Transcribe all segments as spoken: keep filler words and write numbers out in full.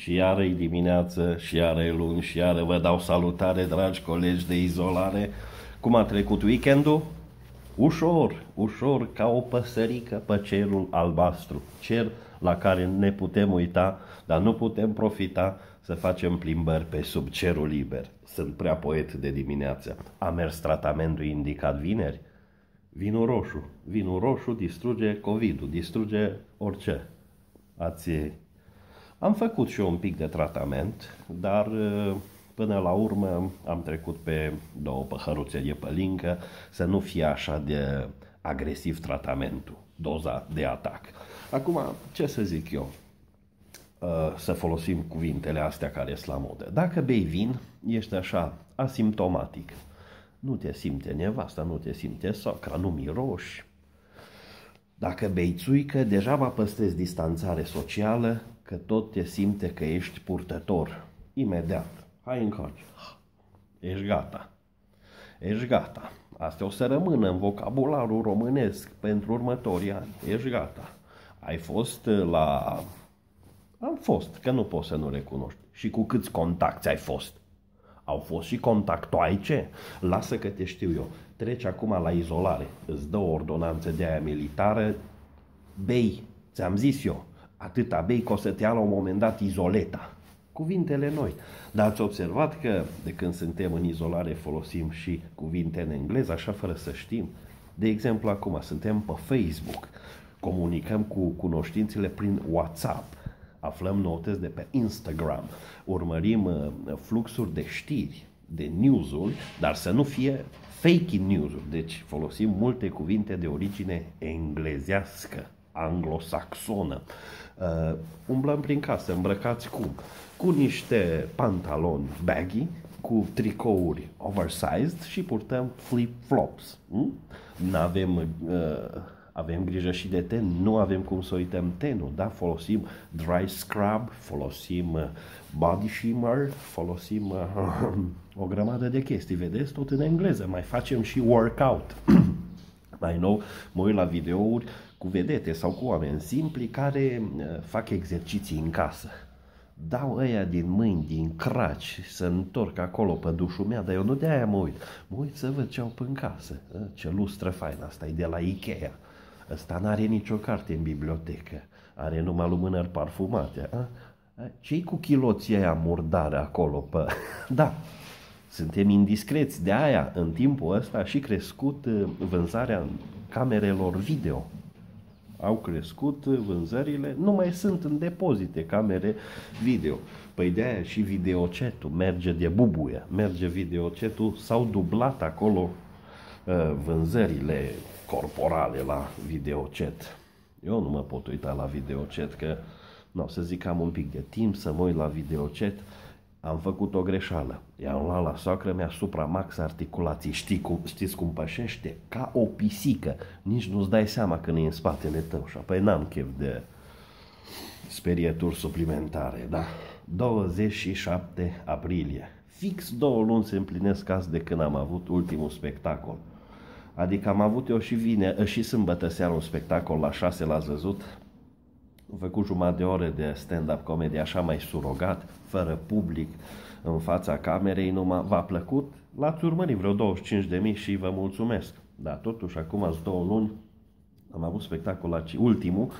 și iară e dimineață, și iară e luni, și iară vă dau salutare, dragi colegi de izolare. Cum a trecut weekendul? Ușor, ușor, ca o păsărică pe cerul albastru. Cer la care ne putem uita, dar nu putem profita să facem plimbări pe sub cerul liber. Sunt prea poet de dimineață. A mers tratamentul indicat vineri? Vinul roșu. Vinul roșu distruge COVID-ul, distruge orice. Ați... Am făcut și eu un pic de tratament, dar până la urmă am trecut pe două păhăruțe de pălincă, să nu fie așa de agresiv tratamentul, doza de atac. Acum, ce să zic eu? Să folosim cuvintele astea care sunt la modă. Dacă bei vin, ești așa asimptomatic. Nu te simte nevasta, nu te simte socra, nu miroși. Dacă bei țuică, deja va păstrezi distanțare socială, că tot te simte că ești purtător. Imediat. Hai încoace. Ești gata. Ești gata. Asta o să rămână în vocabularul românesc pentru următorii ani. Ești gata. Ai fost la... Am fost, că nu poți să nu recunoști. Și cu câți contacti ai fost? Au fost și contactoaice? Lasă că te știu eu. Treci acum la izolare. Îți dă o ordonanță de aia militară. Bei, ți-am zis eu. Atâta bei că o să te ia la un moment dat izoleta. Cuvintele noi. Dar ați observat că de când suntem în izolare folosim și cuvinte în engleză, așa fără să știm. De exemplu, acum suntem pe Facebook. Comunicăm cu cunoștințele prin WhatsApp. Aflăm noutăți de pe Instagram, urmărim uh, fluxuri de știri, de news-uri, dar să nu fie fake news-uri. Deci folosim multe cuvinte de origine englezească, anglosaxonă. Uh, umblăm prin casă, îmbrăcați cum? Cu niște pantaloni baggy, cu tricouri oversized și purtăm flip-flops. Mm? N-avem... Uh, Avem grijă și de ten, nu avem cum să uităm tenul, da? Folosim dry scrub, folosim body shimmer, folosim uh, o grămadă de chestii, vedeți? Tot în engleză, mai facem și workout. Mai nou, mă uit la videouri cu vedete sau cu oameni simpli care fac exerciții în casă. Dau ăia din mâini, din craci, să întorc acolo pe dușul meu, dar eu nu de-aia mă uit. Mă uit să văd ce au pe în casă. Ce lustră faină, asta e de la Ikea. Ăsta n-are nicio carte în bibliotecă, are numai lumânări parfumate. Ce-i cu chiloții aia murdare acolo? Pe... Da, suntem indiscreți, de aia în timpul ăsta a și crescut vânzarea camerelor video. Au crescut vânzările, nu mai sunt în depozite camere video. Păi de aia și videocetul merge de bubuie, merge videocetul, s-au dublat acolo vânzările corporale la videochat. Eu nu mă pot uita la videochat că, nu, să zic, am un pic de timp să mă uit la videochat. Am făcut o greșeală. I-am luat la soacră mea supramax articulații. Știi cum, știți cum pășește? Ca o pisică. Nici nu-ți dai seama când e în spatele tău. Și apoi n-am chef de sperieturi suplimentare, da? douăzeci și șapte aprilie. Fix două luni se împlinesc azi de când am avut ultimul spectacol. Adică am avut eu și vine, și sâmbătă seara un spectacol la șase la Zăzut. Am făcut jumătate de oră de stand-up comedy așa mai surogat, fără public, în fața camerei numai. V-a plăcut? L-ați urmărit vreo douăzeci și cinci de mii și vă mulțumesc. Dar totuși acum azi două luni am avut spectacol la ultimul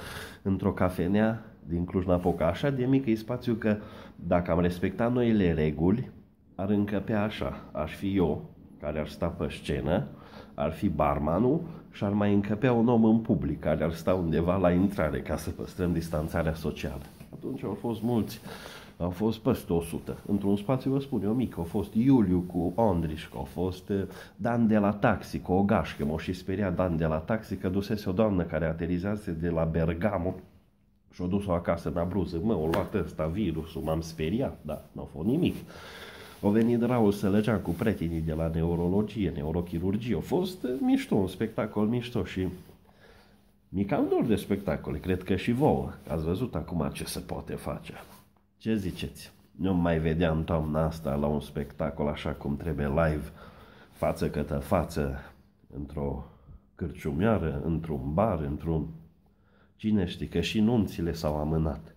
într-o cafenea din Cluj-Napoca. Așa de mic e spațiu că dacă am respectat noile reguli, ar încăpea așa. Aș fi eu care ar sta pe scenă, ar fi barmanul și ar mai încăpea un om în public care ar sta undeva la intrare ca să păstrăm distanțarea socială. Atunci au fost mulți, au fost peste o sută. Într-un spațiu, vă spun eu, mic, au fost Iuliu cu Ondriș, au fost Dan de la taxi cu o gașcă. M-o și speria Dan de la taxi că dusese o doamnă care aterizase de la Bergamo și-o dus-o acasă în abruză. Mă, o luat ăsta virusul, m-am speriat, dar n-a fost nimic. A venit Raul să legea cu prietenii de la neurologie, neurochirurgie. A fost mișto, un spectacol mișto și mi-e cam dor de spectacole. Cred că și vouă. Ați văzut acum ce se poate face. Ce ziceți? Nu mai vedeam toamna asta la un spectacol așa cum trebuie live, față către față, într-o cârciumioară, într-un bar, într-un... Cine știe că și nunțile s-au amânat.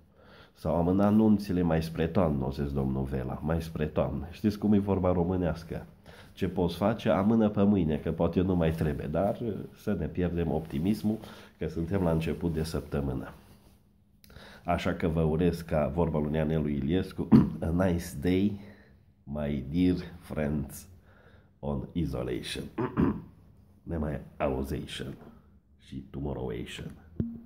Sau am în anunțile mai spre toamnă, zis domnul Vela, mai spre toamnă. Știți cum e vorba românească? Ce poți face, amână pe mâine, că poate nu mai trebuie, dar să ne pierdem optimismul, că suntem la început de săptămână. Așa că vă urez, ca vorba lui Ion Iliescu, a nice day, my dear friends, on isolation. Ne mai auzation și tomorrowation.